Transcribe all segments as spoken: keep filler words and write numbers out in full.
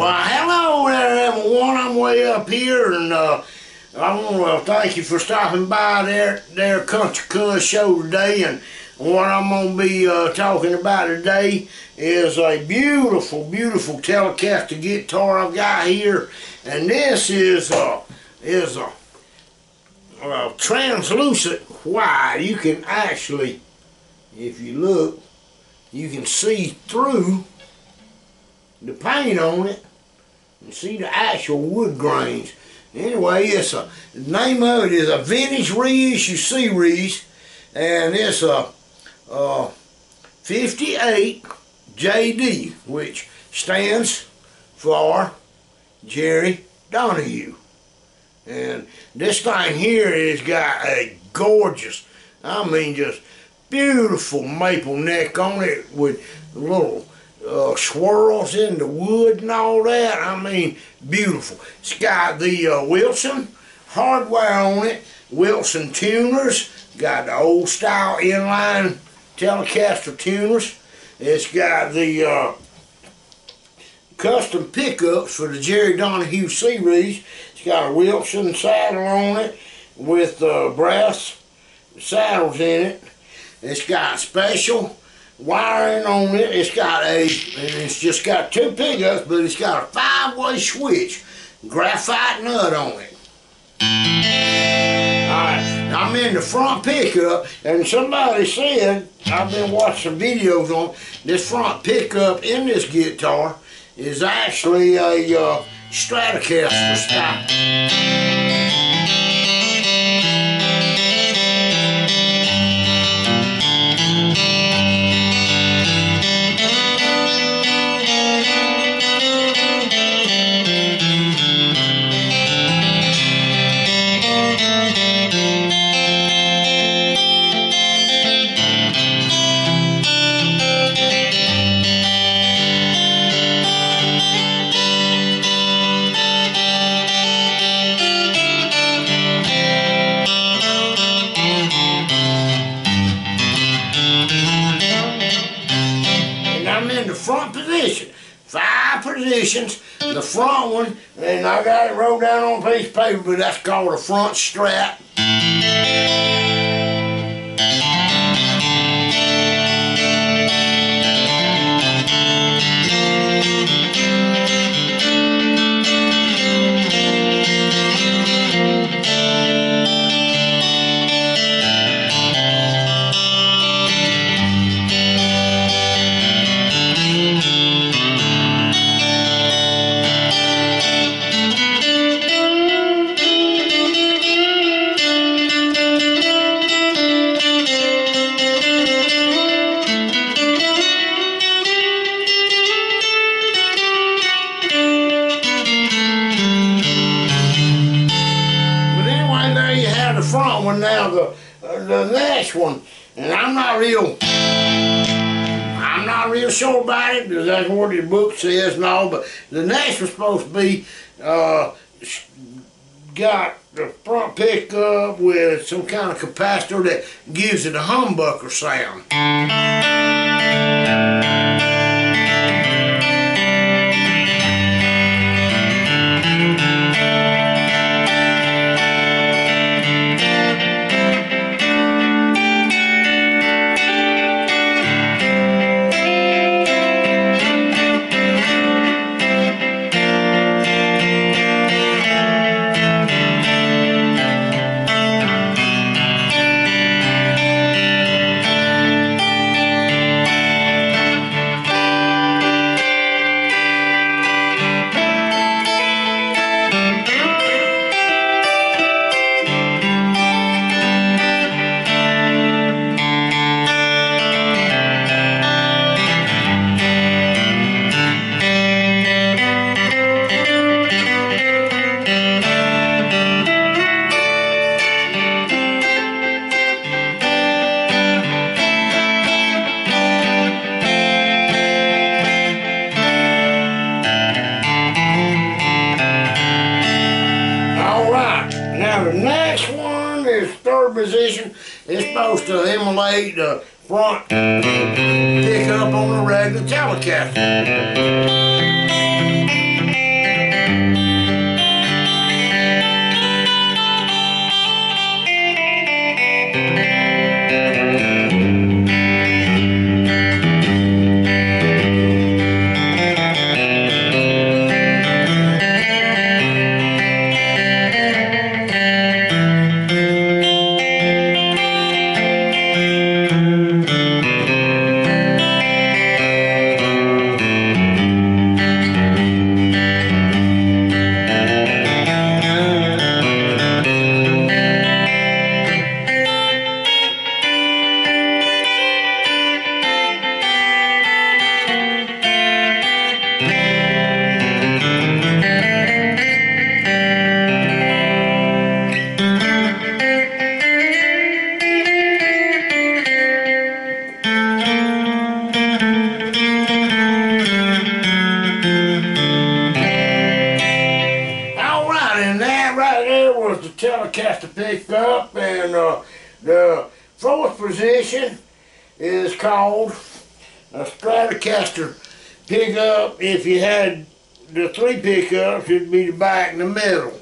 Well, hello there, everyone. I'm way up here, and uh, I want to thank you for stopping by there, their Kountry Cuz show today. And what I'm going to be uh, talking about today is a beautiful, beautiful Telecaster guitar I've got here, and this is a is a, a translucent white. You can actually, if you look, you can see through the paint on it and see the actual wood grains. Anyway, it's a, the name of it is a Vintage reissue series, and it's a, a fifty-eight J D, which stands for Jerry Donahue. And this thing here has got a gorgeous, I mean just beautiful maple neck on it with little Uh, swirls in the wood and all that. I mean, beautiful. It's got the uh, Wilson hardware on it, Wilson tuners, got the old style inline Telecaster tuners. It's got the uh, custom pickups for the Jerry Donahue series. It's got a Wilson saddle on it with uh, brass saddles in it. It's got special wiring on it. It's got a, and it's just got two pickups, but it's got a five-way switch, graphite nut on it. Alright, I'm in the front pickup, and somebody said, I've been watching some videos on this front pickup in this guitar is actually a uh, Stratocaster style. Front position, five positions. The front one, and I got it rolled down on a piece of paper, but that's called a front strap. Front one. Now the uh, the next one, and I'm not real I'm not real sure about it because that's what the book says and all, but the next one's supposed to be uh, got the front pickup with some kind of capacitor that gives it a humbucker sound. Position is supposed to emulate the front pickup on a regular Telecaster. Stratocaster picked up, and uh, the fourth position is called a Stratocaster pickup. If you had the three pickups, it'd be the back and the middle.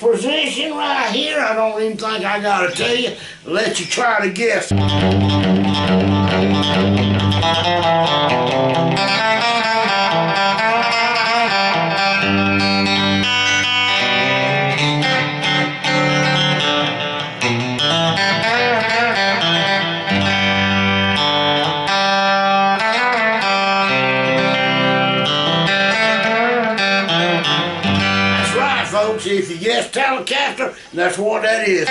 Position right here, I don't even think I gotta tell you. Let you try to guess. If you guess Telecaster, that's what that is.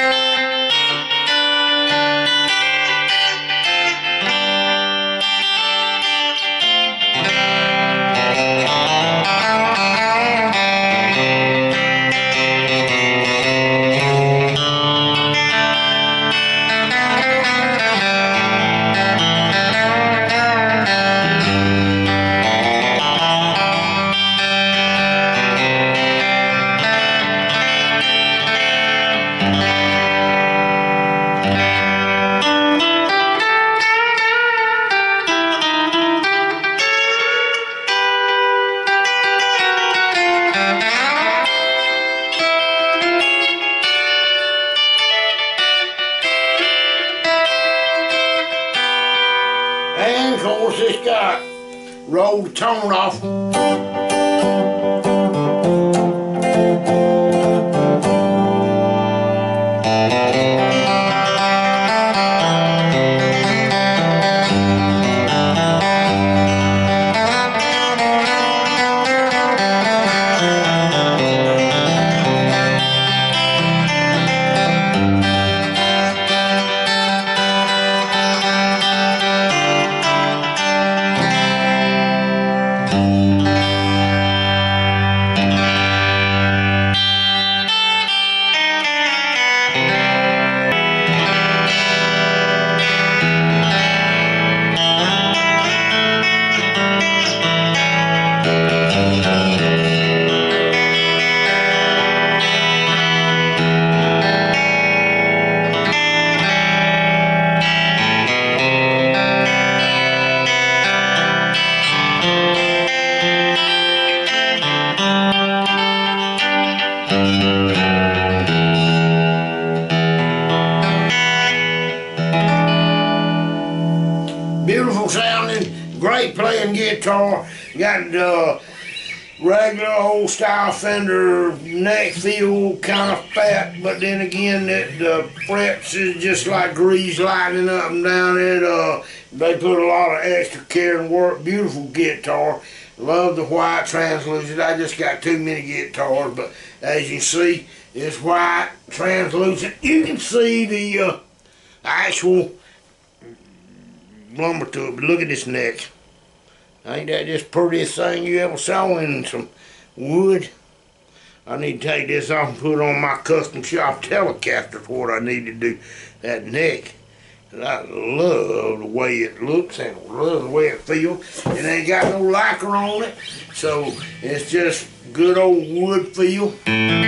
Of course, it's got roll the tone off. Beautiful sounding, great playing guitar. Got the regular old style Fender neck feel, kind of fat, but then again, that the frets is just like grease lighting up and down it. Uh, they put a lot of extra care and work. Beautiful guitar. Love the white translucent. I just got too many guitars, but as you see, it's white translucent. You can see the uh, actual lumber to it, but look at this neck. Ain't that just prettiest thing you ever saw in some wood? I need to take this off and put on my custom shop Telecaster for what I need to do. That neck. And I love the way it looks and I love the way it feels. It ain't got no lacquer on it, so it's just good old wood feel. Thank you.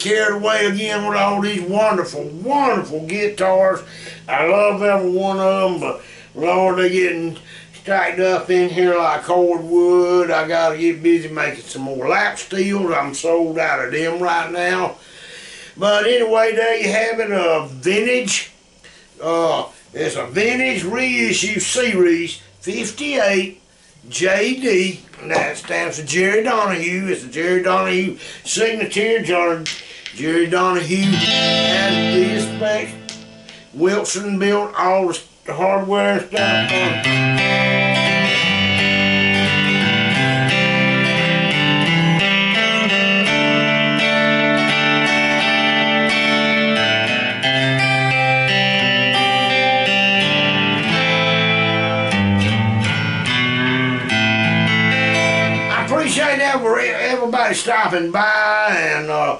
get carried away again with all these wonderful, wonderful guitars. I love every one of them, but Lord, they're getting stacked up in here like hardwood. I gotta get busy making some more lap steels. I'm sold out of them right now. But anyway, there you have it, a vintage. Uh, it's a vintage reissue series fifty-eight J D. And that stands for Jerry Donahue. It's a Jerry Donahue signature. John Jerry Donahue has these specs. Wilson built all the the hardware and stuff on it. I appreciate everybody stopping by, and uh,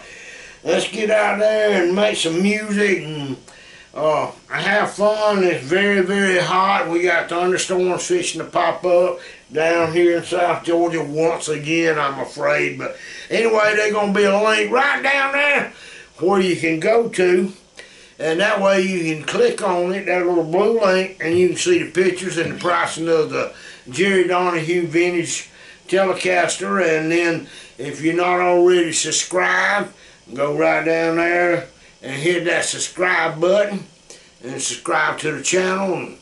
let's get out there and make some music and Uh, I have fun. It's very, very hot. We got thunderstorms fixing to pop up down here in South Georgia once again, I'm afraid. But anyway, there's going to be a link right down there where you can go to. And that way you can click on it, that little blue link, and you can see the pictures and the pricing of the Jerry Donahue Vintage Telecaster. And then if you're not already subscribed, go right down there and hit that subscribe button and subscribe to the channel. And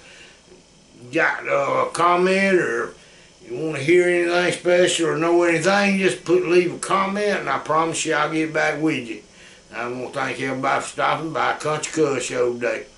got a comment, or you want to hear anything special or know anything, just put leave a comment, and I promise you I'll get back with you. I want to thank everybody for stopping by Kountry Cuz Show today.